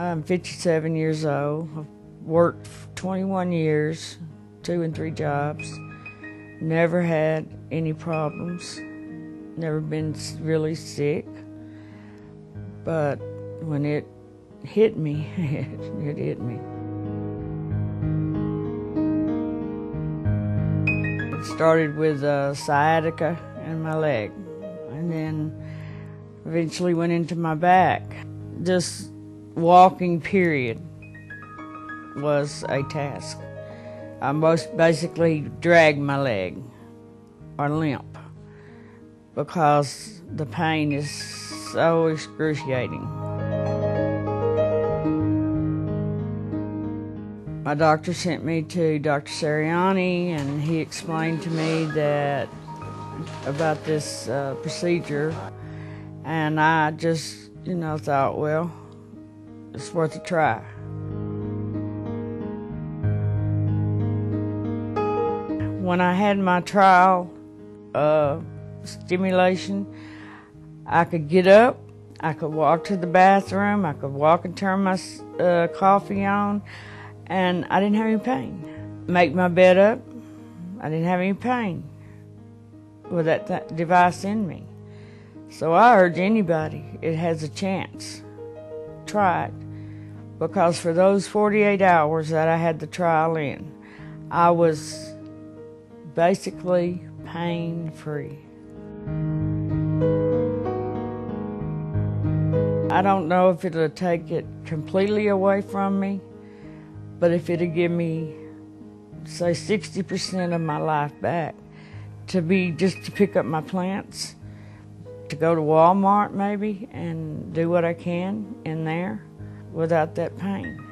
I'm 57 years old. I've worked for 21 years, 2 and 3 jobs. Never had any problems. Never been really sick. But when it hit me, it hit me. It started with sciatica in my leg, and then eventually went into my back. Just walking, period, was a task. I most basically dragged my leg or limp because the pain is so excruciating. My doctor sent me to Dr. Sirianni, and he explained to me that about this procedure, and I just, thought, well, it's worth a try. When I had my trial stimulation, I could get up, I could walk to the bathroom, I could walk and turn my coffee on, and I didn't have any pain. Make my bed up, I didn't have any pain with that device in me. So I urge anybody, it has a chance. Try it, because for those 48 hours that I had the trial in, I was basically pain-free. I don't know if it'll take it completely away from me, but if it'll give me, say, 60% of my life back, to pick up my plants, to go to Walmart maybe and do what I can in there without that pain.